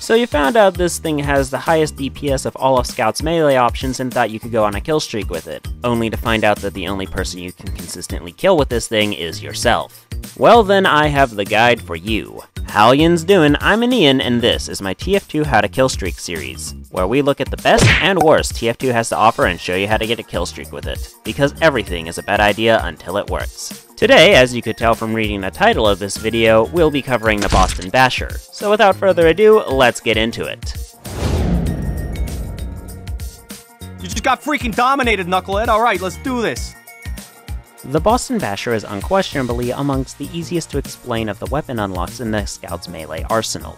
So you found out this thing has the highest DPS of all of Scout's melee options and thought you could go on a kill streak with it, only to find out that the only person you can consistently kill with this thing is yourself. Well then, I have the guide for you. How yin's doin', I'm an Ian, and this is my TF2 How to Kill Streak series, where we look at the best and worst TF2 has to offer and show you how to get a kill streak with it, because everything is a bad idea until it works. Today, as you could tell from reading the title of this video, we'll be covering the Boston Basher. So without further ado, let's get into it. You just got freaking dominated, Knucklehead. Alright, let's do this. The Boston Basher is unquestionably amongst the easiest to explain of the weapon unlocks in the Scout's melee arsenal.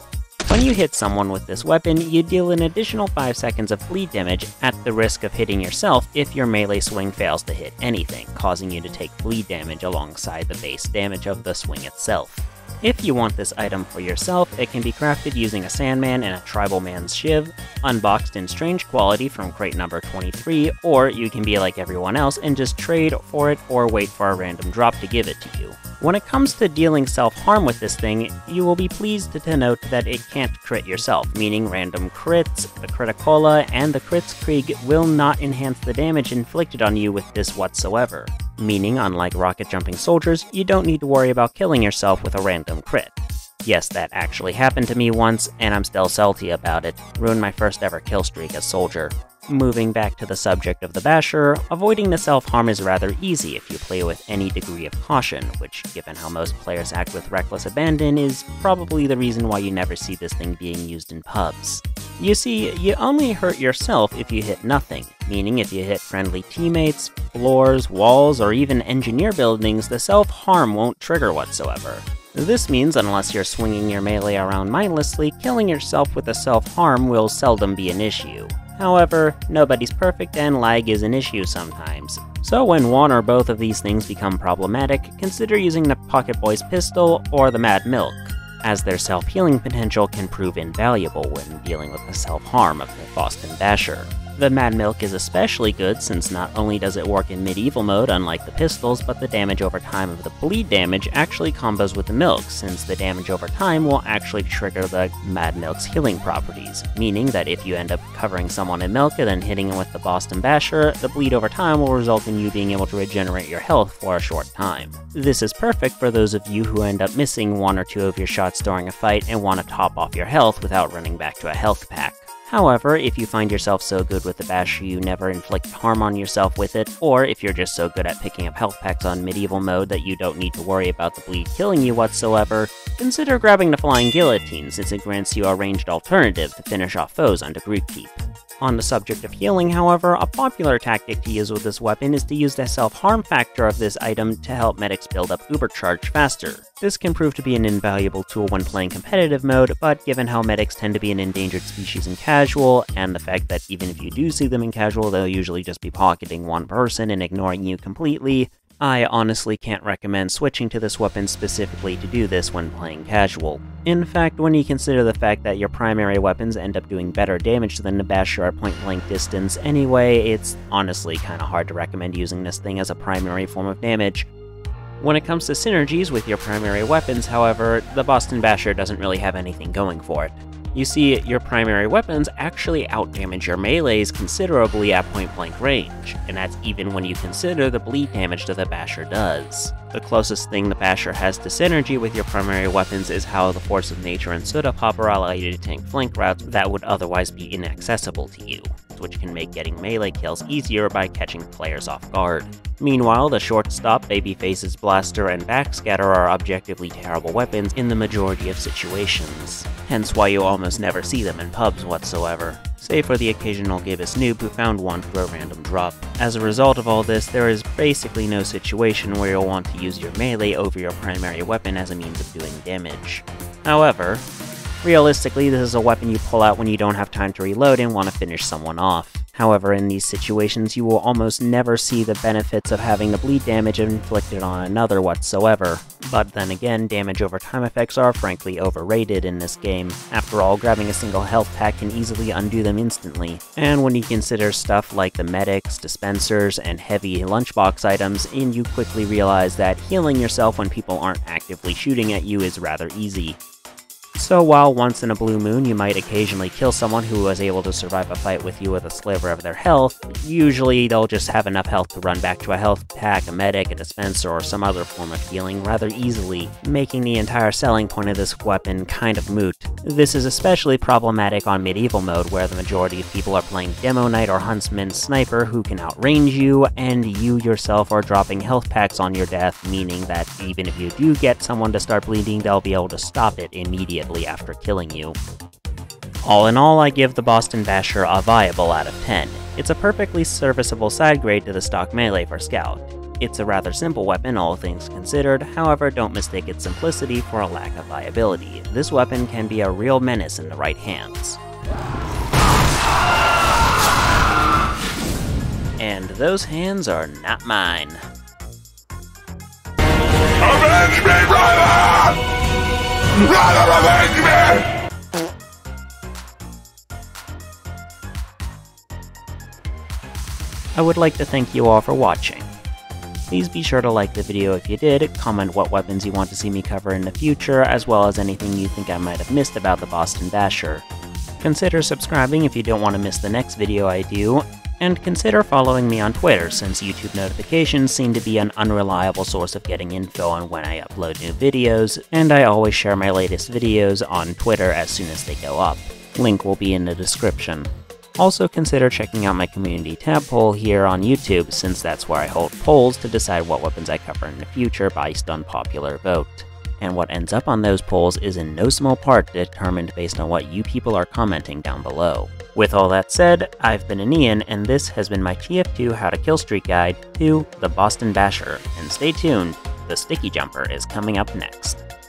When you hit someone with this weapon, you deal an additional 5 seconds of bleed damage at the risk of hitting yourself if your melee swing fails to hit anything, causing you to take bleed damage alongside the base damage of the swing itself. If you want this item for yourself, it can be crafted using a Sandman and a Tribal Man's Shiv, unboxed in Strange Quality from crate number 23, or you can be like everyone else and just trade for it or wait for a random drop to give it to you. When it comes to dealing self-harm with this thing, you will be pleased to note that it can't crit yourself, meaning random crits, the Criticola, and the Critzkrieg will not enhance the damage inflicted on you with this whatsoever. Meaning, unlike rocket-jumping soldiers, you don't need to worry about killing yourself with a random crit. Yes, that actually happened to me once, and I'm still salty about it. Ruined my first ever kill streak as soldier. Moving back to the subject of the Basher, avoiding the self-harm is rather easy if you play with any degree of caution, which, given how most players act with reckless abandon, is probably the reason why you never see this thing being used in pubs. You see, you only hurt yourself if you hit nothing, meaning if you hit friendly teammates, floors, walls, or even engineer buildings, the self-harm won't trigger whatsoever. This means unless you're swinging your melee around mindlessly, killing yourself with a self-harm will seldom be an issue. However, nobody's perfect and lag is an issue sometimes. So when one or both of these things become problematic, consider using the Pocket Boy's pistol or the Mad Milk, as their self-healing potential can prove invaluable when dealing with the self-harm of the Boston Basher. The Mad Milk is especially good since not only does it work in Medieval Mode unlike the pistols, but the damage over time of the bleed damage actually combos with the milk, since the damage over time will actually trigger the Mad Milk's healing properties, meaning that if you end up covering someone in milk and then hitting them with the Boston Basher, the bleed over time will result in you being able to regenerate your health for a short time. This is perfect for those of you who end up missing one or two of your shots during a fight and want to top off your health without running back to a health pack. However, if you find yourself so good with the Basher you never inflict harm on yourself with it, or if you're just so good at picking up health packs on Medieval Mode that you don't need to worry about the bleed killing you whatsoever, consider grabbing the Flying Guillotine since it grants you a ranged alternative to finish off foes under group keep. On the subject of healing, however, a popular tactic to use with this weapon is to use the self-harm factor of this item to help medics build up uber charge faster. This can prove to be an invaluable tool when playing competitive mode, but given how medics tend to be an endangered species in casual, and the fact that even if you do see them in casual, they'll usually just be pocketing one person and ignoring you completely, I honestly can't recommend switching to this weapon specifically to do this when playing casual. In fact, when you consider the fact that your primary weapons end up doing better damage than the Basher at point-blank distance anyway, it's honestly kinda hard to recommend using this thing as a primary form of damage. When it comes to synergies with your primary weapons, however, the Boston Basher doesn't really have anything going for it. You see, your primary weapons actually outdamage your melees considerably at point-blank range, and that's even when you consider the bleed damage that the Basher does. The closest thing the Basher has to synergy with your primary weapons is how the Force of Nature and Soda Popper allow you to tank flank routes that would otherwise be inaccessible to you, which can make getting melee kills easier by catching players off guard. Meanwhile, the Shortstop, Babyface's Blaster, and Backscatter are objectively terrible weapons in the majority of situations, hence why you almost never see them in pubs whatsoever, save for the occasional gibbous noob who found one through a random drop. As a result of all this, there is basically no situation where you'll want to use your melee over your primary weapon as a means of doing damage. However, realistically, this is a weapon you pull out when you don't have time to reload and want to finish someone off. However, in these situations, you will almost never see the benefits of having the bleed damage inflicted on another whatsoever. But then again, damage over time effects are frankly overrated in this game. After all, grabbing a single health pack can easily undo them instantly. And when you consider stuff like the medics, dispensers, and heavy lunchbox items, and you quickly realize that healing yourself when people aren't actively shooting at you is rather easy. So while once in a blue moon you might occasionally kill someone who was able to survive a fight with you with a sliver of their health, usually they'll just have enough health to run back to a health pack, a medic, a dispenser, or some other form of healing rather easily, making the entire selling point of this weapon kind of moot. This is especially problematic on Medieval Mode, where the majority of people are playing Demo Knight or Huntsman Sniper who can outrange you, and you yourself are dropping health packs on your death, meaning that even if you do get someone to start bleeding, they'll be able to stop it immediately after killing you. All in all, I give the Boston Basher a viable out of 10. It's a perfectly serviceable side grade to the stock melee for Scout. It's a rather simple weapon, all things considered, however don't mistake its simplicity for a lack of viability. This weapon can be a real menace in the right hands. And those hands are not mine. Avenge me, brother! Brother, avenge me! I would like to thank you all for watching. Please be sure to like the video if you did, comment what weapons you want to see me cover in the future, as well as anything you think I might have missed about the Boston Basher. Consider subscribing if you don't want to miss the next video I do, and consider following me on Twitter since YouTube notifications seem to be an unreliable source of getting info on when I upload new videos, and I always share my latest videos on Twitter as soon as they go up. Link will be in the description. Also consider checking out my community tab poll here on YouTube, since that's where I hold polls to decide what weapons I cover in the future based on popular vote. And what ends up on those polls is in no small part determined based on what you people are commenting down below. With all that said, I've been Aenean, and this has been my TF2 How to Kill Streak Guide to the Boston Basher, and stay tuned, the Sticky Jumper is coming up next.